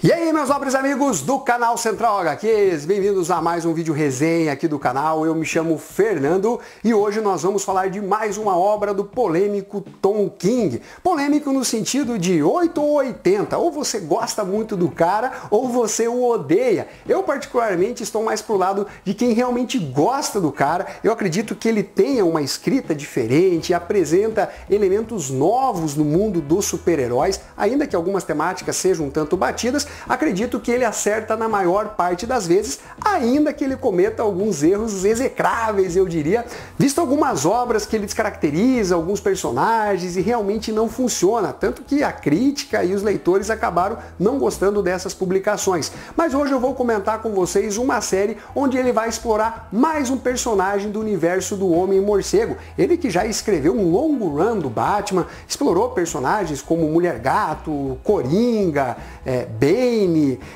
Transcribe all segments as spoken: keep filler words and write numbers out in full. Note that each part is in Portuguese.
E aí, meus nobres amigos do canal Central agá quês, bem-vindos a mais um vídeo resenha aqui do canal. Eu me chamo Fernando e hoje nós vamos falar de mais uma obra do polêmico Tom King. Polêmico no sentido de oito ou oitenta, ou você gosta muito do cara ou você o odeia. Eu particularmente estou mais pro lado de quem realmente gosta do cara. Eu acredito que ele tenha uma escrita diferente, apresenta elementos novos no mundo dos super-heróis, ainda que algumas temáticas sejam um tanto batidas. Acredito que ele acerta na maior parte das vezes, ainda que ele cometa alguns erros execráveis, eu diria, visto algumas obras que ele descaracteriza, alguns personagens, e realmente não funciona, tanto que a crítica e os leitores acabaram não gostando dessas publicações. Mas hoje eu vou comentar com vocês uma série onde ele vai explorar mais um personagem do universo do Homem-Morcego. Ele que já escreveu um longo run do Batman, explorou personagens como Mulher-Gato, Coringa, é, Batman,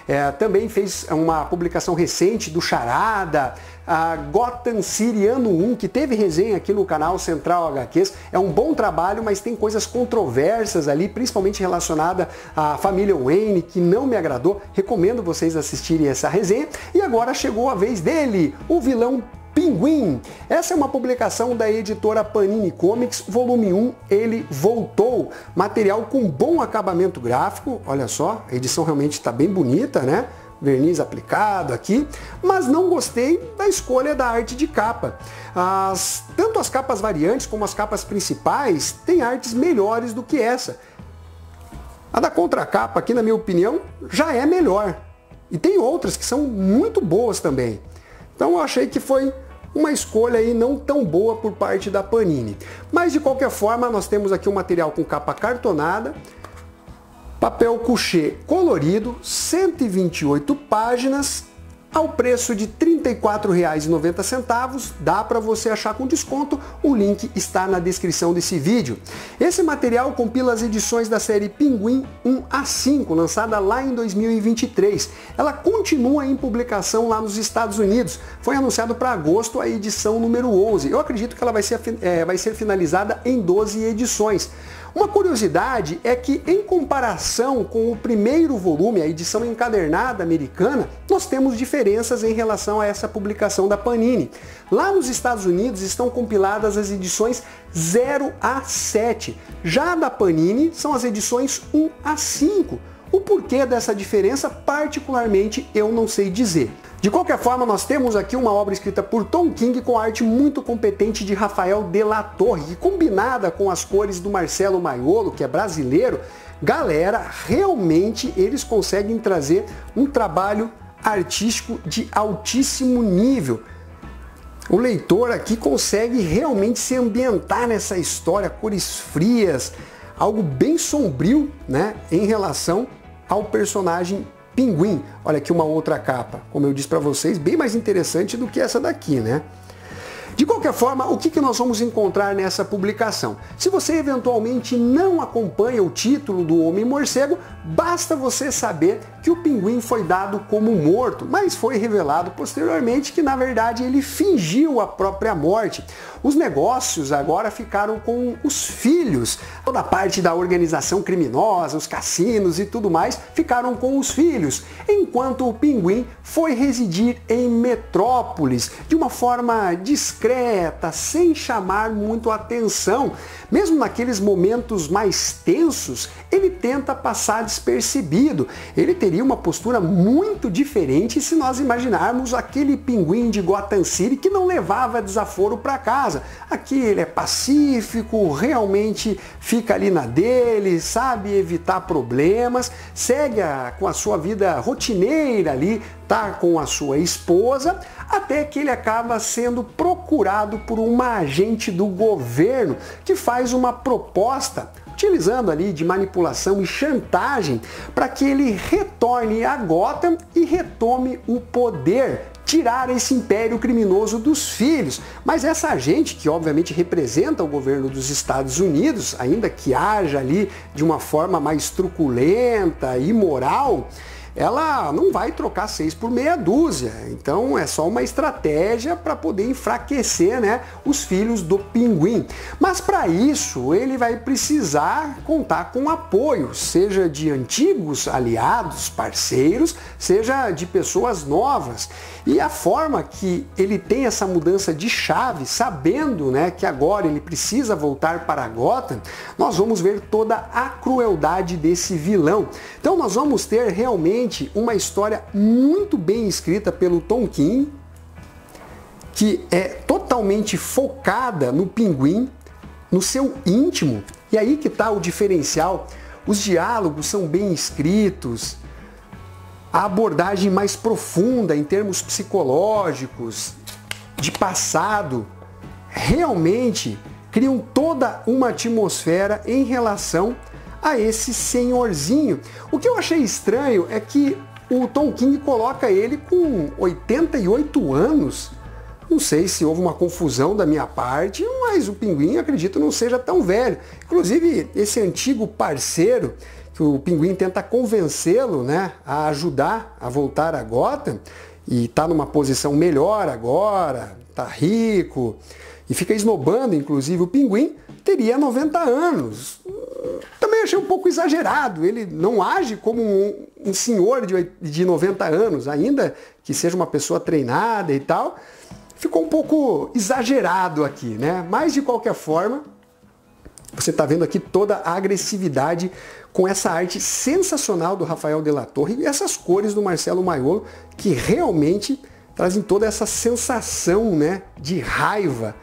É, também fez uma publicação recente do Charada, a Gotham City Ano um, que teve resenha aqui no canal Central agá quês. É um bom trabalho, mas tem coisas controversas ali, principalmente relacionada à família Wayne, que não me agradou. Recomendo vocês assistirem essa resenha. E agora chegou a vez dele, o vilão Pinguim. Essa é uma publicação da editora Panini Comics, volume um, Ele Voltou. Material com bom acabamento gráfico, olha só, a edição realmente está bem bonita, né? Verniz aplicado aqui, mas não gostei da escolha da arte de capa. As, tanto as capas variantes como as capas principais têm artes melhores do que essa. A da contracapa aqui, na minha opinião, já é melhor. E tem outras que são muito boas também. Então eu achei que foi uma escolha aí não tão boa por parte da Panini. Mas de qualquer forma, nós temos aqui um material com capa cartonada, papel couché colorido, cento e vinte e oito páginas, ao preço de trinta e quatro reais e noventa centavos, dá para você achar com desconto, o link está na descrição desse vídeo. Esse material compila as edições da série Pinguim um a cinco, lançada lá em dois mil e vinte e três. Ela continua em publicação lá nos Estados Unidos, foi anunciado para agosto a edição número onze. Eu acredito que ela vai ser, é, vai ser finalizada em doze edições. Uma curiosidade é que, em comparação com o primeiro volume, a edição encadernada americana, nós temos diferenças em relação a essa publicação da Panini. Lá nos Estados Unidos estão compiladas as edições zero a sete. Já da Panini são as edições um a cinco. O porquê dessa diferença, particularmente, eu não sei dizer. De qualquer forma, nós temos aqui uma obra escrita por Tom King com arte muito competente de Rafael de Latorre, que combinada com as cores do Marcelo Maiolo, que é brasileiro, galera, realmente eles conseguem trazer um trabalho artístico de altíssimo nível. O leitor aqui consegue realmente se ambientar nessa história, cores frias, algo bem sombrio, né, em relação ao personagem Pinguim. Olha aqui uma outra capa, como eu disse para vocês, bem mais interessante do que essa daqui, né? De qualquer forma, o que que nós vamos encontrar nessa publicação? Se você eventualmente não acompanha o título do Homem-Morcego, basta você saber que o Pinguim foi dado como morto, mas foi revelado posteriormente que, na verdade, ele fingiu a própria morte. Os negócios agora ficaram com os filhos. Toda a parte da organização criminosa, os cassinos e tudo mais, ficaram com os filhos, enquanto o Pinguim foi residir em Metrópolis, de uma forma discreta, discreta, sem chamar muito atenção. Mesmo naqueles momentos mais tensos, ele tenta passar despercebido. Ele teria uma postura muito diferente se nós imaginarmos aquele Pinguim de Gotham City que não levava desaforo para casa. Aqui ele é pacífico, realmente fica ali na dele, sabe evitar problemas, segue a, com a sua vida rotineira ali, tá com a sua esposa, até que ele acaba sendo procurado por uma agente do governo que faz uma proposta, utilizando ali de manipulação e chantagem, para que ele retorne a Gotham e retome o poder, tirar esse império criminoso dos filhos. Mas essa agente, que obviamente representa o governo dos Estados Unidos, ainda que haja ali de uma forma mais truculenta e imoral, ela não vai trocar seis por meia dúzia. Então é só uma estratégia para poder enfraquecer, né, os filhos do Pinguim. Mas para isso ele vai precisar contar com apoio, seja de antigos aliados, parceiros, seja de pessoas novas. E a forma que ele tem essa mudança de chave, sabendo, né, que agora ele precisa voltar para Gotham, nós vamos ver toda a crueldade desse vilão. Então nós vamos ter realmente uma história muito bem escrita pelo Tom King, que é totalmente focada no Pinguim, no seu íntimo, e aí que está o diferencial. Os diálogos são bem escritos, a abordagem mais profunda em termos psicológicos, de passado, realmente criam toda uma atmosfera em relação a esse senhorzinho. O que eu achei estranho é que o Tom King coloca ele com oitenta e oito anos. Não sei se houve uma confusão da minha parte, mas o Pinguim, acredito, não seja tão velho. Inclusive, esse antigo parceiro, que o Pinguim tenta convencê-lo, né, a ajudar a voltar a Gotham, e está numa posição melhor agora, está rico, e fica esnobando, inclusive, o Pinguim, teria noventa anos. Também achei um pouco exagerado, ele não age como um, um senhor de, de noventa anos, ainda que seja uma pessoa treinada e tal. Ficou um pouco exagerado aqui, né? Mas de qualquer forma, você está vendo aqui toda a agressividade com essa arte sensacional do Rafael de Latorre e essas cores do Marcelo Maiolo, que realmente trazem toda essa sensação, né, de raiva.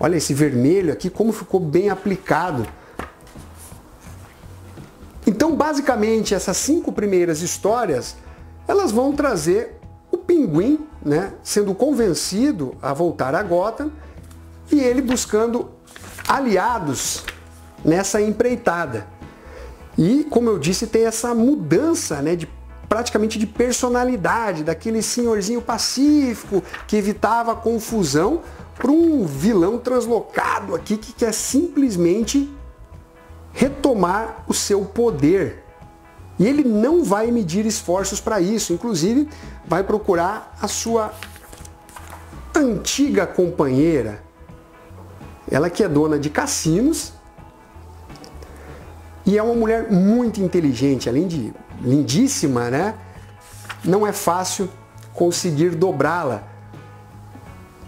Olha esse vermelho aqui, como ficou bem aplicado. Então, basicamente, essas cinco primeiras histórias, elas vão trazer o Pinguim, né, sendo convencido a voltar a Gotham, e ele buscando aliados nessa empreitada. E, como eu disse, tem essa mudança, né, de praticamente de personalidade, daquele senhorzinho pacífico que evitava confusão, para um vilão translocado aqui que quer simplesmente retomar o seu poder. E ele não vai medir esforços para isso, inclusive vai procurar a sua antiga companheira, ela que é dona de cassinos, e é uma mulher muito inteligente, além de lindíssima, né? Não é fácil conseguir dobrá-la.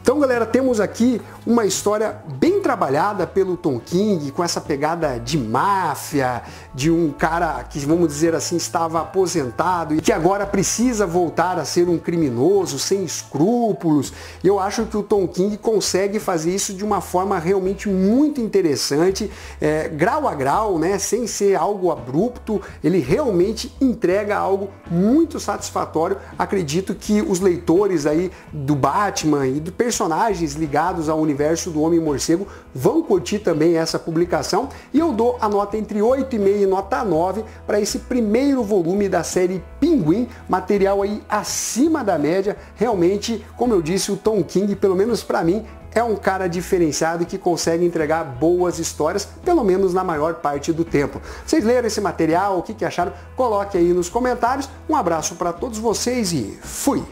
Então, galera, temos aqui uma história bem trabalhada pelo Tom King, com essa pegada de máfia, de um cara que, vamos dizer assim, estava aposentado e que agora precisa voltar a ser um criminoso, sem escrúpulos. Eu acho que o Tom King consegue fazer isso de uma forma realmente muito interessante, é, grau a grau, né, sem ser algo abrupto. Ele realmente entrega algo muito satisfatório. Acredito que os leitores aí do Batman e do personagens ligados ao universo do Homem-Morcego vão curtir também essa publicação, e eu dou a nota entre oito vírgula cinco e nota nove para esse primeiro volume da série Pinguim, material aí acima da média. Realmente, como eu disse, o Tom King, pelo menos para mim, é um cara diferenciado que consegue entregar boas histórias, pelo menos na maior parte do tempo. Vocês leram esse material? O que que acharam? Coloque aí nos comentários. Um abraço para todos vocês e fui!